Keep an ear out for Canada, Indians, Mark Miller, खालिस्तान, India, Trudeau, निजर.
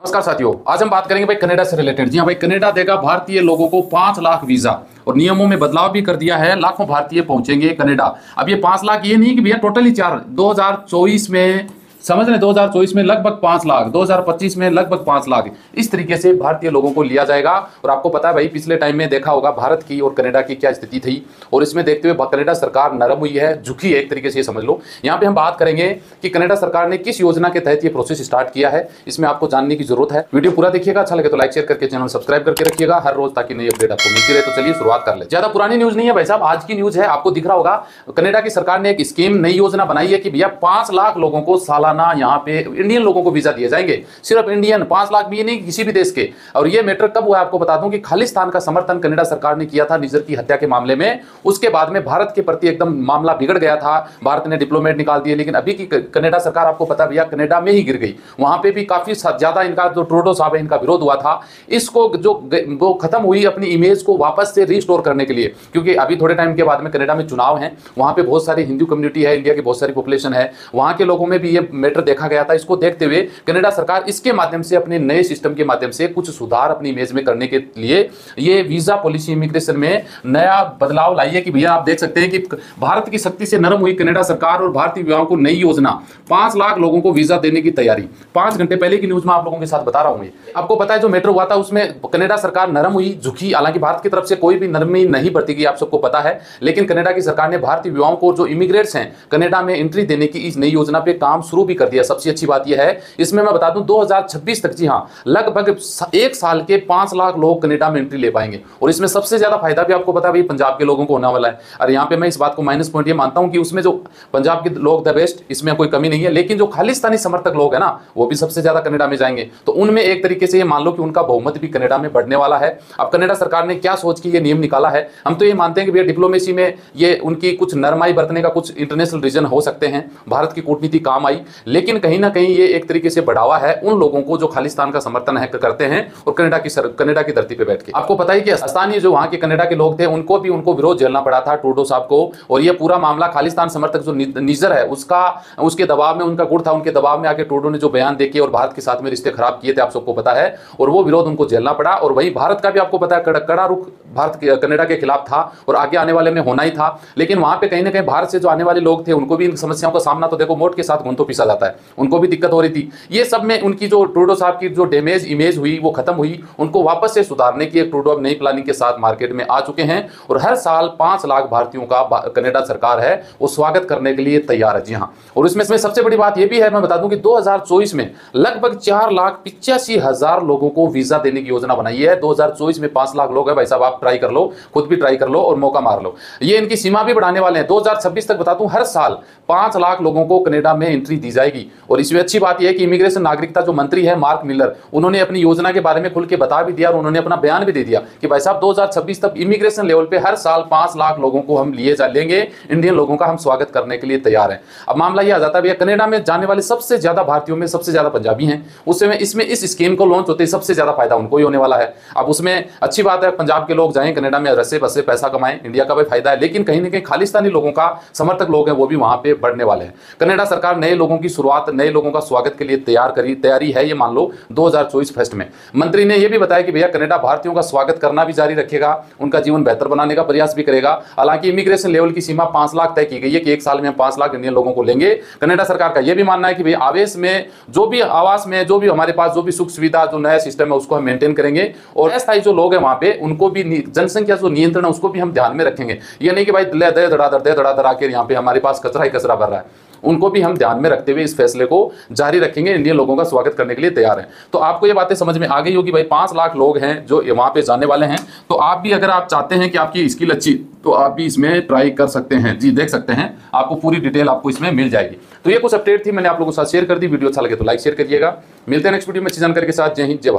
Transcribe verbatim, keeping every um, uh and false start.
नमस्कार साथियों, आज हम बात करेंगे भाई कनाडा से रिलेटेड। जी हाँ भाई, कनाडा देगा भारतीय लोगों को पांच लाख वीजा और नियमों में बदलाव भी कर दिया है। लाखों भारतीय पहुंचेंगे कनाडा। अब ये पांच लाख ये नहीं कि भैया टोटली चार दो हज़ार चौबीस में समझ लें, दो हज़ार चौबीस में लगभग पांच लाख, दो हज़ार पच्चीस में लगभग पांच लाख, इस तरीके से भारतीय लोगों को लिया जाएगा। और आपको पता है भाई, पिछले टाइम में देखा होगा भारत की और कनाडा की क्या स्थिति थी, और इसमें देखते हुए कनाडा सरकार नरम हुई है, झुकी है एक तरीके से, ये समझ लो। यहाँ पे हम बात करेंगे कि कनाडा सरकार ने किस योजना के तहत ये प्रोसेस स्टार्ट किया है, इसमें आपको जानने की जरूरत है। वीडियो पूरा देखिएगा, अच्छा लगे तो लाइक शेयर करके चैनल सब्सक्राइब करके रखिएगा हर रोज, ताकि नई अपडेट आपको मिलती रहे। तो चलिए शुरुआत कर ले। ज्यादा पुरानी न्यूज नहीं है भाई साहब, आज की न्यूज है। आपको दिख रहा होगा कनाडा की सरकार ने एक स्कीम, नई योजना बनाई है कि भैया पांच लाख लोगों को सालाना यहां पे इंडियन लोगों को वीजा दिए जाएंगे, सिर्फ इंडियन, पांच लाख भी नहीं किसी भी देश के। और यह मैटर कब हुआ आपको बता दूं कि खालिस्तान का समर्थन कनाडा सरकार ने किया था निजर की हत्या के मामले में। उसके बाद में भारत के प्रति एकदम मामला बिगड़ गया था, भारत ने डिप्लोमेट निकाल दिए, लेकिन अभी की कनाडा सरकार आपको पता भैया कनाडा में ही गिर गई। वहां पर भी काफी ज्यादा इनका जो ट्रूडो साहब है इनका विरोध हुआ था, इसको जो वो खत्म हुई अपनी इमेज को वापस से रिस्टोर करने के लिए, क्योंकि अभी थोड़े टाइम के बाद में कनाडा में चुनाव है, वहां पर बहुत सारी हिंदू कम्युनिटी है, इंडिया की बहुत सारी पॉपुलेशन है, वहां के लोगों में भी ये मैटर देखा गया था। इसको देखते हुए कनाडा सरकार इसके माध्यम से अपने नए सिस्टम के माध्यम से कुछ सुधार अपनी इमेज में करने के लिए ये वीजा पॉलिसी इमिग्रेशन में नया बदलाव लाई है कि भैया आप देख सकते हैं कि भारत की शक्ति से नरम हुई कनाडा सरकार और भारतीय युवाओं को नई योजना, पांच लाख लोगों को वीजा देने की तैयारी। पांच घंटे पहले की न्यूज में आप लोगों के साथ बता रहा हूं। आपको पता है जो मैटर हुआ था उसमें कनाडा सरकार नरम हुई, झुकी। हालांकि भारत की तरफ से कोई भी नरमी नहीं बरती गई, आप सबको पता है, लेकिन कनाडा की सरकार ने भारतीय युवाओं को जो इमिग्रेट्स हैं कनाडा में एंट्री देने की इस नई योजना पर काम शुरू भी कर दिया। सबसे अच्छी बात यह है, इसमें मैं बता दूं दो हज़ार छब्बीस तक, जी हां, लगभग एक साल के पांच लाख लोग कनाडा में एंट्री ले पाएंगे। और इसमें सबसे ज्यादा फायदा भी आपको पता है पंजाब के लोगों को होने वाला है। और यहां पे मैं इस बात को माइनस पॉइंट ये मानता हूं कि उसमें जो पंजाब के लोग द बेस्ट, इसमें कोई कमी नहीं है, लेकिन जो खालिस्तानी समर्थक लोग है ना वो भी सबसे ज्यादा कनाडा में जाएंगे, तो उनमें एक तरीके से ये मान लो कि उनका बहुमत भी कनाडा में बढ़ने वाला है। अब कनाडा सरकार ने क्या सोच के ये नियम निकाला है, हम तो ये मानते हैं कि भैया डिप्लोमेसी में ये उनकी कुछ नरमाई बरतने का कुछ इंटरनेशनल रीजन हो सकते हैं, भारत की कूटनीति काम आई, लेकिन कहीं ना कहीं ये एक तरीके से बढ़ावा है उन लोगों को जो खालिस्तान का समर्थन है करते हैं और कनाडा की कनाडा की धरती पे बैठ के। आपको पता है कि स्थानीय जो वहां के कनाडा के लोग थे उनको भी उनको विरोध झेलना पड़ा था ट्रूडो साहब को, और ये पूरा मामला खालिस्तान समर्थक जो निजर है उसका उसके दबाव में, उनका गुट था उनके दबाव में आके ट्रूडो ने जो बयान देके और भारत के साथ में रिश्ते खराब किए थे, आप सबको पता है, और वो विरोध उनको झेलना पड़ा। और वही भारत का भी आपको पता है कड़ा रुख भारत कनाडा के खिलाफ था और आगे आने वाले में होना ही था, लेकिन वहां पर कहीं ना कहीं भारत से जो आने वाले लोग थे उनको भी इन समस्याओं का सामना, तो देखो मोट के साथ घुंटो पिसा जाता है, उनको भी दिक्कत हो रही थी। ये सब में उनकी जो ट्रूडो साहब की जो डैमेज इमेज हुई वो खत्म हुई, उनको वापस से सुधारने की एक ट्रूडो अब नई प्लानिंग के साथ मार्केट में आ चुके हैं। और हर साल पांच लाख भारतीयों का कनाडा सरकार है वो स्वागत करने के लिए तैयार है। जी हाँ, और इसमें सबसे बड़ी बात यह भी है, मैं बता दूं कि दो हजार चौबीस में लगभग चार लाख पिचासी हजार लोगों को वीजा देने की योजना बनाई है। दो हजार चौबीस में पांच लाख लोग है भाई साहब, आप ट्राई कर लो, खुद भी ट्राई कर लो और मौका मार लो। ये इनकी सीमा भी बढ़ाने वाले हैं, दो हजार छब्बीस तक बता दूं हर साल पांच लाख लोगों को कनाडा में एंट्री दी जाएगी। और इसमें अच्छी बात यह है कि इमिग्रेशन नागरिकता जो मंत्री है मार्क मिलर, उन्होंने अपनी योजना के बारे में खुल के बता भी दिया और उन्होंने अपना बयान भी दे दिया कि भाई साहब दो हज़ार छब्बीस तक इमिग्रेशन लेवल पे हर साल पांच लाख लोगों को हम लिए जा लेंगे, इंडियन लोगों का हम स्वागत करने के लिए तैयार हैं। अब मामला यह आ जाता है कनाडा में जाने वाले सबसे ज्यादा भारतीयों में सबसे ज्यादा पंजाबी हैं, उसमें इसमें इस स्कीम को लॉन्च होते सबसे ज्यादा फायदा उनको ही होने वाला है। अब उसमें अच्छी बात है पंजाब के लोग जाएं कनाडा में रसे बसे पैसा कमाएं, इंडिया का भी फायदा है, लेकिन कहीं ना कहीं खालिस्तानी लोगों का समर्थक लोग हैं वो भी वहां पर बढ़ने वाले हैं। कनाडा सरकार नए लोगों की शुरुआत, नए लोगों का स्वागत के लिए तैयार करी तैयारी है, ये मान लो दो हज़ार चौबीस फर्स्ट में। मंत्री ने ये भी बताया कि भैया कनाडा भारतीयों का स्वागत करना भी जारी रखेगा, उनका जीवन बेहतर बनाने का प्रयास भी करेगा। हालांकि इमिग्रेशन लेवल की सीमा पांच लाख तय की गई है कि एक साल में पांच लाख इंडियन लोगों को लेंगे। कनाडा सरकार का यह भी मानना है कि भैया आवेश में जो भी आवास में जो भी हमारे पास जो भी सुख सुविधा जो नया सिस्टम है उसको हम मेंटेन करेंगे, और अस्थायी जो लोग हैं वहां पर उनको भी जनसंख्या जो नियंत्रण है उसको भी हम ध्यान में रखेंगे। ये नहीं कि भाई दे धड़ाधड़ दे धड़ाधड़ आकर यहाँ पे हमारे पास कचरा ही कचरा भर रहा है, उनको भी हम ध्यान में रखते हुए इस फैसले को जारी रखेंगे, इंडियन लोगों का स्वागत करने के लिए तैयार हैं। तो आपको ये बातें समझ में आ गई होगी भाई, पांच लाख लोग हैं जो वहां पे जाने वाले हैं, तो आप भी अगर आप चाहते हैं कि आपकी स्किल अच्छी तो आप भी इसमें ट्राई कर सकते हैं। जी देख सकते हैं, आपको पूरी डिटेल आपको इसमें मिल जाएगी। तो ये कुछ अपडेट थी, मैंने आप लोगों के साथ शेयर कर दी। वीडियो अच्छा लगे तो लाइक शेयर करिएगा। मिलते हैं नेक्स्ट वीडियो में अच्छी जानकारी के साथ। जय हिंद, जय भारत।